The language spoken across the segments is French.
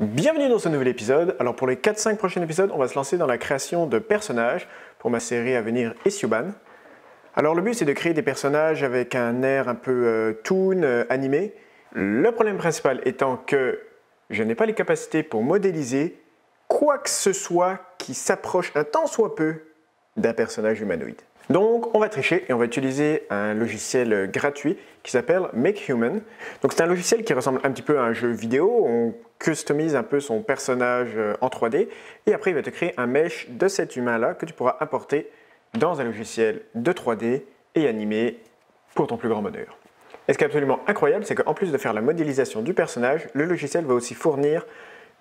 Bienvenue dans ce nouvel épisode. Alors pour les 4-5 prochains épisodes, on va se lancer dans la création de personnages pour ma série à venir Isiuban. Alors le but c'est de créer des personnages avec un air un peu toon, animé. Le problème principal étant que je n'ai pas les capacités pour modéliser quoi que ce soit qui s'approche un tant soit peu d'un personnage humanoïde. Donc on va tricher et on va utiliser un logiciel gratuit qui s'appelle MakeHuman. Donc c'est un logiciel qui ressemble un petit peu à un jeu vidéo, on customise un peu son personnage en 3D et après il va te créer un mesh de cet humain là que tu pourras importer dans un logiciel de 3D et animé pour ton plus grand bonheur. Et ce qui est absolument incroyable, c'est qu'en plus de faire la modélisation du personnage, le logiciel va aussi fournir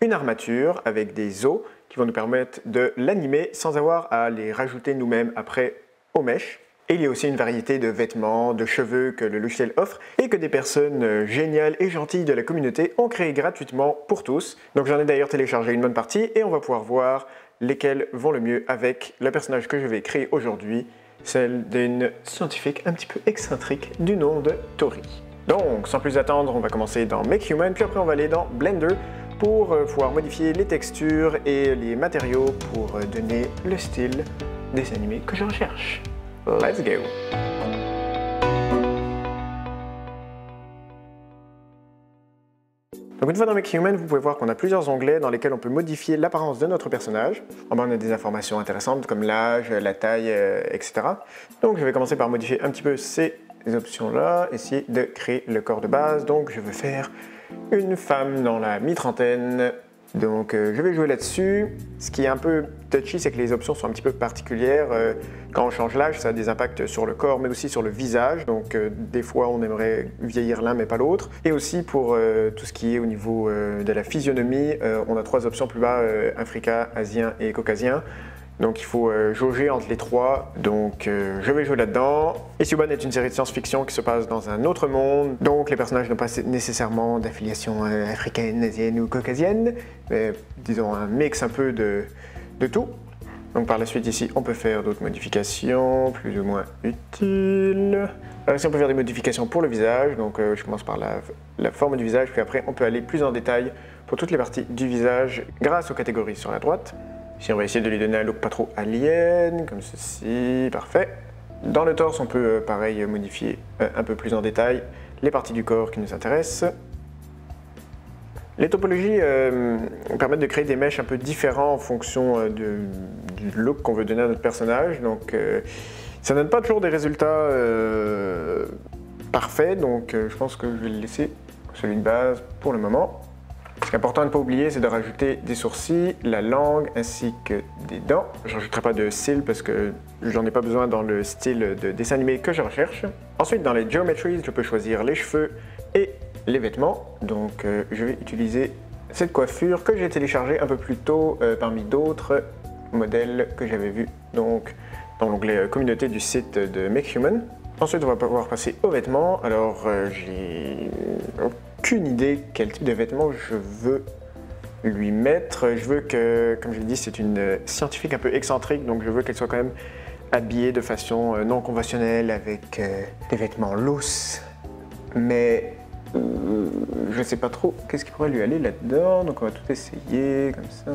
une armature avec des os qui vont nous permettre de l'animer sans avoir à les rajouter nous-mêmes après aux mèches. Et il y a aussi une variété de vêtements, de cheveux que le logiciel offre et que des personnes géniales et gentilles de la communauté ont créé gratuitement pour tous. Donc j'en ai d'ailleurs téléchargé une bonne partie et on va pouvoir voir lesquels vont le mieux avec le personnage que je vais créer aujourd'hui, celle d'une scientifique un petit peu excentrique du nom de Tori. Donc sans plus attendre, on va commencer dans MakeHuman, puis après on va aller dans Blender pour pouvoir modifier les textures et les matériaux pour donner le style des animés que je recherche. Let's go! Donc une fois dans MakeHuman, vous pouvez voir qu'on a plusieurs onglets dans lesquels on peut modifier l'apparence de notre personnage. En bas, on a des informations intéressantes comme l'âge, la taille, etc. Donc je vais commencer par modifier un petit peu ces options-là, essayer de créer le corps de base. Donc je veux faire une femme dans la mi-trentaine. Donc je vais jouer là-dessus. Ce qui est un peu touchy, c'est que les options sont un petit peu particulières. Quand on change l'âge, ça a des impacts sur le corps, mais aussi sur le visage. Donc des fois, on aimerait vieillir l'un, mais pas l'autre. Et aussi pour tout ce qui est au niveau de la physionomie, on a trois options plus bas, Africa, Asien et Caucasien. Donc il faut jauger entre les trois, donc je vais jouer là-dedans. Isiuban est une série de science-fiction qui se passe dans un autre monde, donc les personnages n'ont pas nécessairement d'affiliation africaine, asienne ou caucasienne, mais disons un mix un peu de tout. Donc par la suite ici, on peut faire d'autres modifications, plus ou moins utiles. Ici on peut faire des modifications pour le visage, donc je commence par la forme du visage, puis après on peut aller plus en détail pour toutes les parties du visage grâce aux catégories sur la droite. Ici, on va essayer de lui donner un look pas trop alien, comme ceci, parfait. Dans le torse, on peut, pareil, modifier un peu plus en détail les parties du corps qui nous intéressent. Les topologies permettent de créer des mèches un peu différents en fonction du look qu'on veut donner à notre personnage. Donc, ça ne donne pas toujours des résultats parfaits, donc je pense que je vais le laisser celui de base pour le moment. Ce qui est important à ne pas oublier, c'est de rajouter des sourcils, la langue ainsi que des dents. Je ne rajouterai pas de cils parce que j'en ai pas besoin dans le style de dessin animé que je recherche. Ensuite, dans les geometries, je peux choisir les cheveux et les vêtements. Donc je vais utiliser cette coiffure que j'ai téléchargée un peu plus tôt parmi d'autres modèles que j'avais vus donc, dans l'onglet communauté du site de MakeHuman. Ensuite, on va pouvoir passer aux vêtements. Alors j'ai aucune idée quel type de vêtements je veux lui mettre. Je veux que, comme je l'ai dit, c'est une scientifique un peu excentrique, donc je veux qu'elle soit quand même habillée de façon non conventionnelle avec des vêtements loose. Mais je sais pas trop qu'est-ce qui pourrait lui aller là-dedans, donc on va tout essayer comme ça.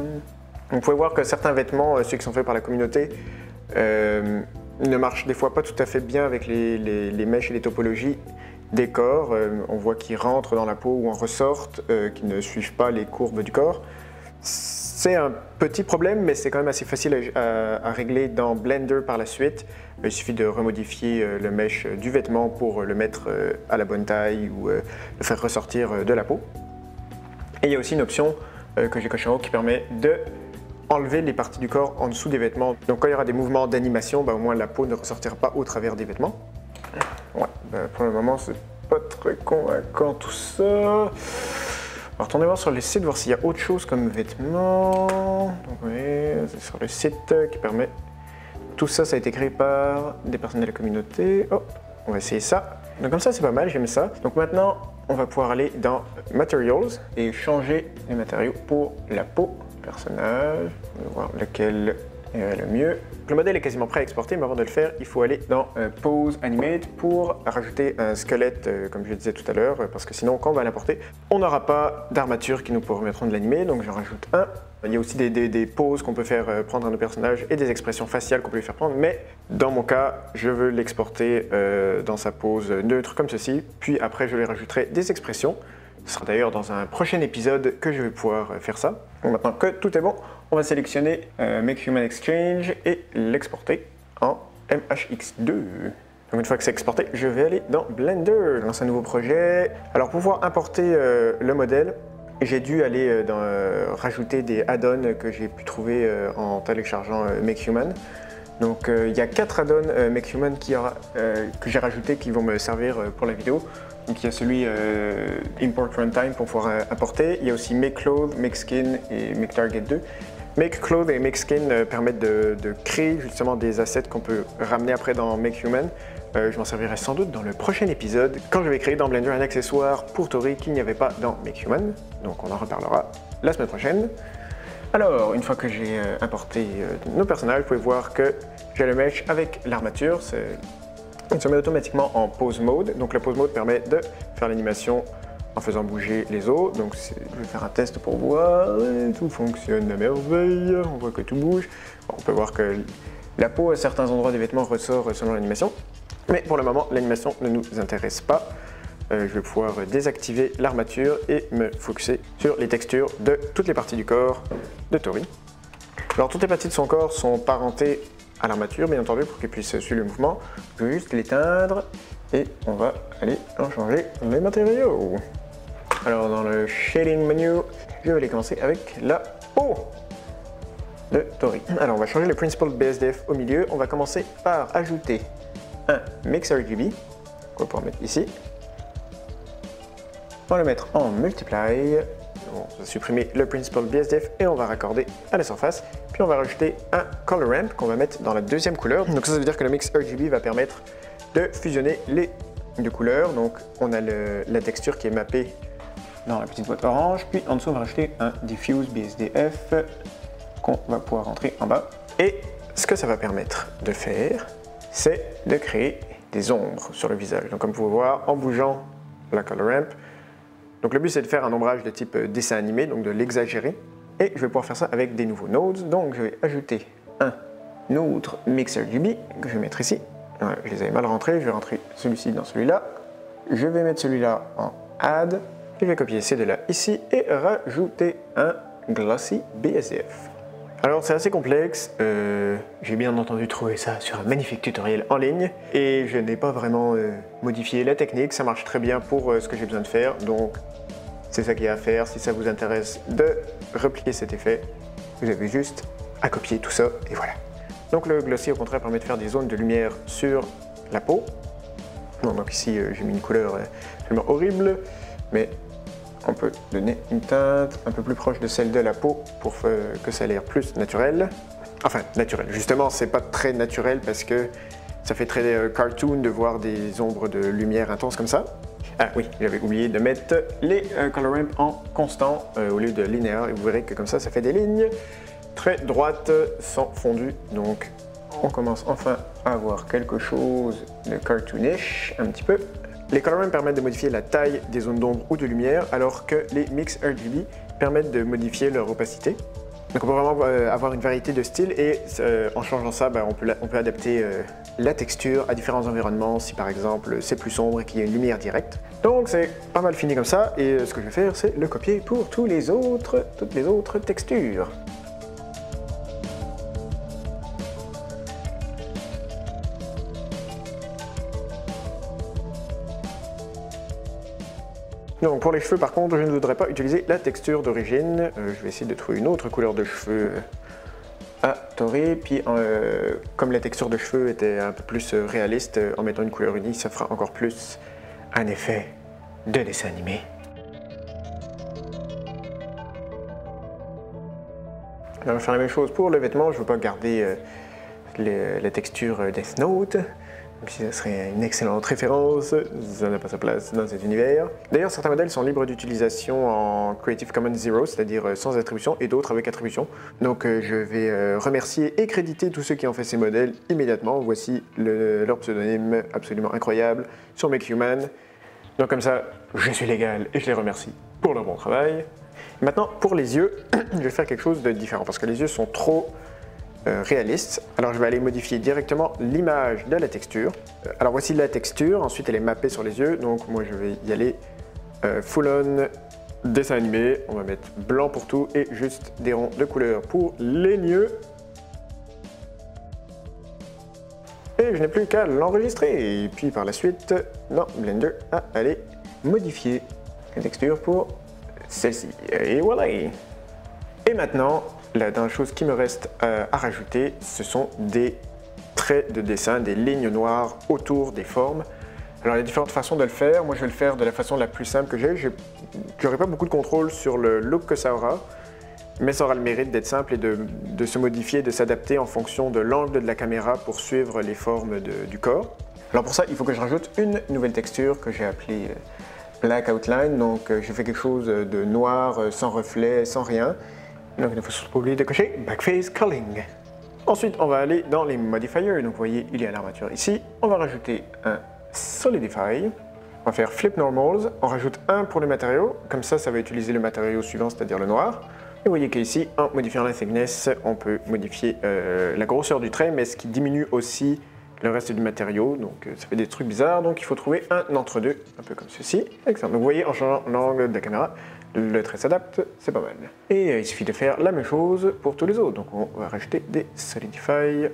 Vous pouvez voir que certains vêtements, ceux qui sont faits par la communauté, ne marchent des fois pas tout à fait bien avec les mèches et les topologies des corps, on voit qu'ils rentrent dans la peau ou en ressortent, qu'ils ne suivent pas les courbes du corps. C'est un petit problème, mais c'est quand même assez facile à régler dans Blender par la suite. Il suffit de remodifier le mesh du vêtement pour le mettre à la bonne taille ou le faire ressortir de la peau. Et il y a aussi une option que j'ai cochée en haut qui permet de enlever les parties du corps en dessous des vêtements. Donc quand il y aura des mouvements d'animation, bah, au moins la peau ne ressortira pas au travers des vêtements. Ouais, ben pour le moment c'est pas très convaincant tout ça. Alors retournez voir sur le site, voir s'il y a autre chose comme vêtements. Donc oui, c'est sur le site qui permet. Tout ça, ça a été créé par des personnes de la communauté. Oh, on va essayer ça. Donc comme ça c'est pas mal, j'aime ça. Donc maintenant on va pouvoir aller dans Materials et changer les matériaux pour la peau. Personnage, on va voir lequel le mieux. Le modèle est quasiment prêt à exporter, mais avant de le faire, il faut aller dans Pose Animate pour rajouter un squelette, comme je le disais tout à l'heure, parce que sinon, quand on va l'importer, on n'aura pas d'armature qui nous permettront de l'animer, donc j'en rajoute un. Il y a aussi des poses qu'on peut faire prendre à nos personnages et des expressions faciales qu'on peut lui faire prendre, mais dans mon cas, je veux l'exporter dans sa pose neutre comme ceci, puis après je lui rajouterai des expressions. Ce sera d'ailleurs dans un prochain épisode que je vais pouvoir faire ça. Donc maintenant que tout est bon, on va sélectionner MakeHuman Exchange et l'exporter en MHX2. Donc une fois que c'est exporté, je vais aller dans Blender. Je lance un nouveau projet. Alors pour pouvoir importer le modèle, j'ai dû aller rajouter des add-ons que j'ai pu trouver en téléchargeant MakeHuman. Donc il y a 4 add-ons MakeHuman que j'ai rajoutés qui vont me servir pour la vidéo. Donc il y a celui Import Runtime pour pouvoir importer. Il y a aussi MakeCloth, MakeSkin et MakeTarget2. MakeCloth et MakeSkin permettent de créer justement des assets qu'on peut ramener après dans MakeHuman. Je m'en servirai sans doute dans le prochain épisode quand je vais créer dans Blender un accessoire pour Tori qu'il n'y avait pas dans MakeHuman. Donc on en reparlera la semaine prochaine. Alors, une fois que j'ai importé nos personnages, vous pouvez voir que j'ai le mesh avec l'armature. Il se met automatiquement en pose mode. Donc le pose mode permet de faire l'animation en faisant bouger les os. Donc je vais faire un test pour voir. Tout fonctionne à merveille. On voit que tout bouge. Bon, on peut voir que la peau à certains endroits des vêtements ressort selon l'animation. Mais pour le moment, l'animation ne nous intéresse pas. Je vais pouvoir désactiver l'armature et me focusser sur les textures de toutes les parties du corps de Tori. Alors toutes les parties de son corps sont parentées à l'armature, bien entendu, pour qu'il puisse suivre le mouvement. Je vais juste l'éteindre et on va aller en changer les matériaux. Alors dans le Shading menu, je vais aller commencer avec la peau de Tori. Alors on va changer le Principled BSDF au milieu. On va commencer par ajouter un Mix RGB, qu'on va pouvoir mettre ici. On va le mettre en Multiply. On va supprimer le Principal BSDF et on va raccorder à la surface. Puis on va rajouter un Color Ramp qu'on va mettre dans la deuxième couleur. Donc ça veut dire que le Mix RGB va permettre de fusionner les deux couleurs. Donc on a la texture qui est mappée dans la petite boîte orange. Puis en dessous on va rajouter un Diffuse BSDF qu'on va pouvoir rentrer en bas. Et ce que ça va permettre de faire, c'est de créer des ombres sur le visage. Donc comme vous pouvez voir, en bougeant la Color Ramp, donc le but c'est de faire un ombrage de type dessin animé, donc de l'exagérer. Et je vais pouvoir faire ça avec des nouveaux nodes. Donc je vais ajouter un autre Mix RGB que je vais mettre ici. Voilà, je les avais mal rentrés, je vais rentrer celui-ci dans celui-là. Je vais mettre celui-là en Add. Et je vais copier ces deux-là ici et rajouter un Glossy BSDF. Alors c'est assez complexe, j'ai bien entendu trouvé ça sur un magnifique tutoriel en ligne et je n'ai pas vraiment modifié la technique, ça marche très bien pour ce que j'ai besoin de faire, donc c'est ça qu'il y a à faire. Si ça vous intéresse de repliquer cet effet, vous avez juste à copier tout ça et voilà. Donc le glossy au contraire permet de faire des zones de lumière sur la peau. Bon, donc ici j'ai mis une couleur absolument horrible, mais on peut donner une teinte un peu plus proche de celle de la peau pour que ça ait l'air plus naturel. Enfin, naturel. Justement, c'est pas très naturel parce que ça fait très cartoon de voir des ombres de lumière intense comme ça. Ah oui, j'avais oublié de mettre les color ramp en constant au lieu de linéaire. Et vous verrez que comme ça, ça fait des lignes très droites sans fondu. Donc, on commence enfin à avoir quelque chose de cartoonish un petit peu. Les color ramp permettent de modifier la taille des zones d'ombre ou de lumière, alors que les mix RGB permettent de modifier leur opacité. Donc on peut vraiment avoir une variété de styles et en changeant ça, bah, on peut adapter la texture à différents environnements, si par exemple c'est plus sombre et qu'il y a une lumière directe. Donc c'est pas mal fini comme ça et ce que je vais faire, c'est le copier pour toutes les autres textures. Donc pour les cheveux par contre, je ne voudrais pas utiliser la texture d'origine. Je vais essayer de trouver une autre couleur de cheveux à Tori. Puis comme la texture de cheveux était un peu plus réaliste, en mettant une couleur unie, ça fera encore plus un effet de dessin animé. Là, on va faire la même chose pour le vêtement. Je ne veux pas garder la texture Death Note. Puis ce serait une excellente référence, ça n'a pas sa place dans cet univers. D'ailleurs, certains modèles sont libres d'utilisation en Creative Commons Zero, c'est-à-dire sans attribution, et d'autres avec attribution. Donc je vais remercier et créditer tous ceux qui ont fait ces modèles immédiatement. Voici leur pseudonyme absolument incroyable sur MakeHuman. Donc comme ça, je suis légal et je les remercie pour leur bon travail. Maintenant, pour les yeux, je vais faire quelque chose de différent parce que les yeux sont trop réalistes. Alors je vais aller modifier directement l'image de la texture. Alors voici la texture, ensuite elle est mappée sur les yeux. Donc moi je vais y aller full on, dessin animé. On va mettre blanc pour tout et juste des ronds de couleur pour les yeux. Et je n'ai plus qu'à l'enregistrer. Et puis par la suite, dans Blender, à aller modifier la texture pour celle-ci. Et voilà. Et maintenant, la dernière chose qui me reste à rajouter, ce sont des traits de dessin, des lignes noires autour des formes. Alors il y a différentes façons de le faire. Moi je vais le faire de la façon la plus simple que j'ai. J'aurai pas beaucoup de contrôle sur le look que ça aura, mais ça aura le mérite d'être simple et de se modifier, de s'adapter en fonction de l'angle de la caméra pour suivre les formes du corps. Alors pour ça, il faut que je rajoute une nouvelle texture que j'ai appelée Black Outline. Donc je fais quelque chose de noir, sans reflet, sans rien. Donc il ne faut surtout pas oublier de cocher Backface Culling. Ensuite, on va aller dans les modifiers. Donc vous voyez, il y a l'armature ici. On va rajouter un Solidify. On va faire Flip Normals. On rajoute un pour le matériau. Comme ça, ça va utiliser le matériau suivant, c'est-à-dire le noir. Et vous voyez qu'ici, en modifiant la thickness, on peut modifier la grosseur du trait, mais ce qui diminue aussi le reste du matériau. Donc ça fait des trucs bizarres. Donc il faut trouver un entre-deux, un peu comme ceci. Excellent. Donc vous voyez, en changeant l'angle de la caméra, le trait s'adapte, c'est pas mal. Et il suffit de faire la même chose pour tous les autres. Donc on va rajouter des Solidify.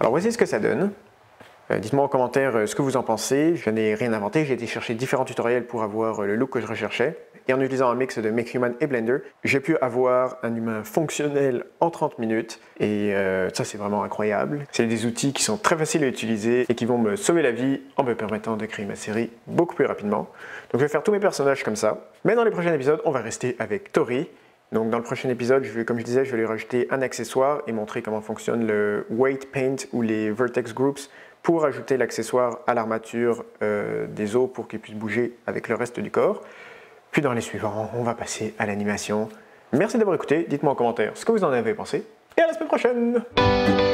Alors voici ce que ça donne. Dites-moi en commentaire ce que vous en pensez. Je n'ai rien inventé, j'ai été chercher différents tutoriels pour avoir le look que je recherchais. Et en utilisant un mix de MakeHuman et Blender, j'ai pu avoir un humain fonctionnel en 30 minutes. Et ça, c'est vraiment incroyable. C'est des outils qui sont très faciles à utiliser et qui vont me sauver la vie en me permettant de créer ma série beaucoup plus rapidement. Donc je vais faire tous mes personnages comme ça. Mais dans les prochains épisodes, on va rester avec Tori. Donc dans le prochain épisode, comme je disais, je vais lui rajouter un accessoire et montrer comment fonctionne le Weight Paint ou les Vertex Groups pour ajouter l'accessoire à l'armature des os pour qu'ils puissent bouger avec le reste du corps. Puis dans les suivants, on va passer à l'animation. Merci d'avoir écouté, dites-moi en commentaire ce que vous en avez pensé, et à la semaine prochaine!